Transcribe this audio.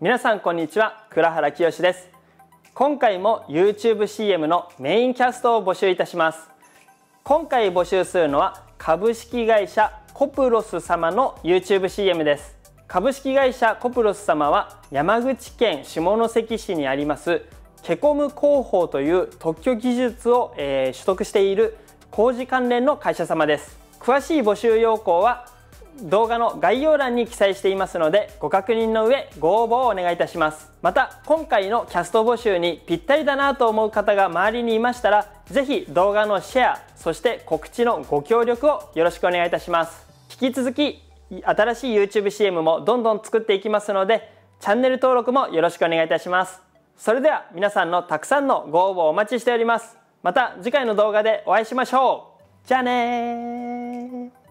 皆さんこんにちは、倉原清です。今回も YouTubeCM のメインキャストを募集いたします。今回募集するのは株式会社コプロス様の YouTubeCM です。株式会社コプロス様は山口県下関市にありますケコム工法という特許技術を、取得している工事関連の会社様です。詳しい募集要項は動画の概要欄に記載していますので、ご確認の上ご応募をお願いいたします。また今回のキャスト募集にぴったりだなと思う方が周りにいましたら、是非動画のシェア、そして告知のご協力をよろしくお願いいたします。引き続き新しい YouTubeCM もどんどん作っていきますので、チャンネル登録もよろしくお願いいたします。それでは皆さんのたくさんのご応募をお待ちしております。また次回の動画でお会いしましょう。じゃあねー。